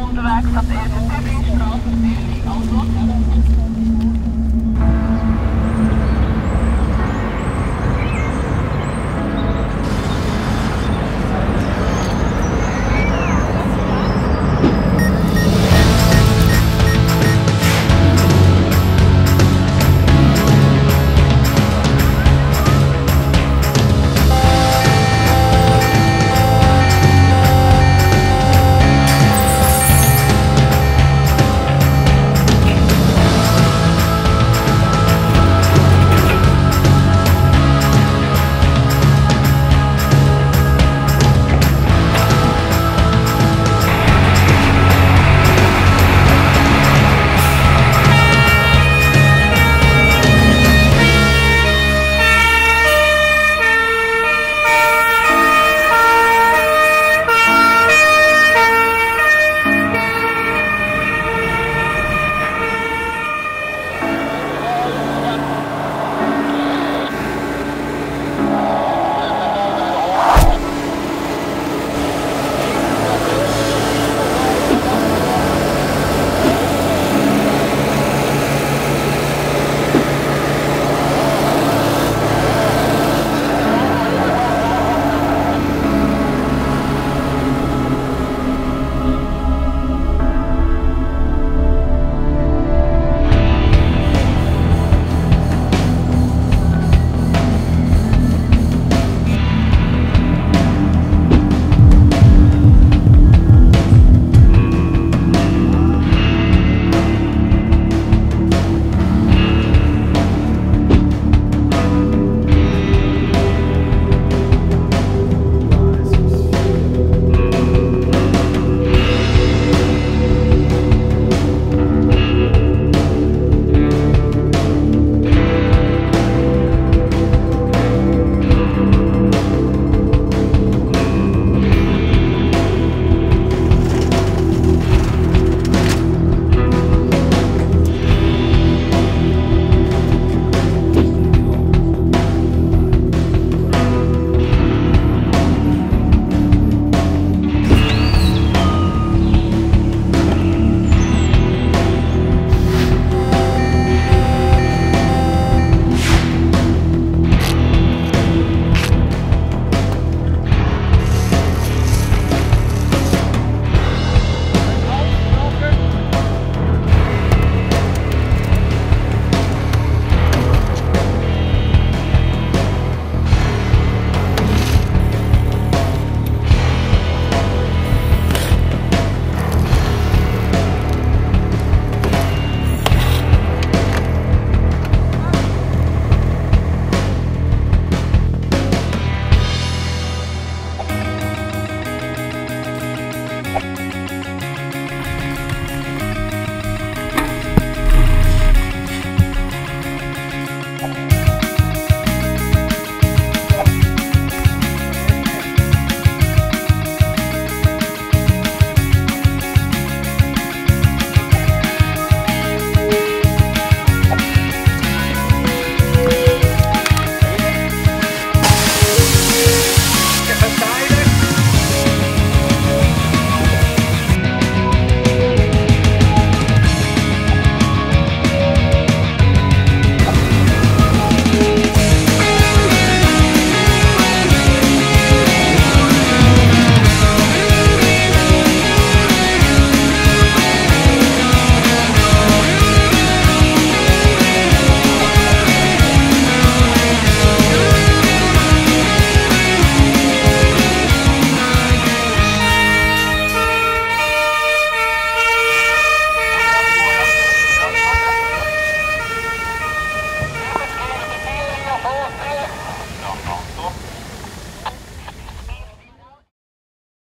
Onderweg staat de Tippingstraat, die auto.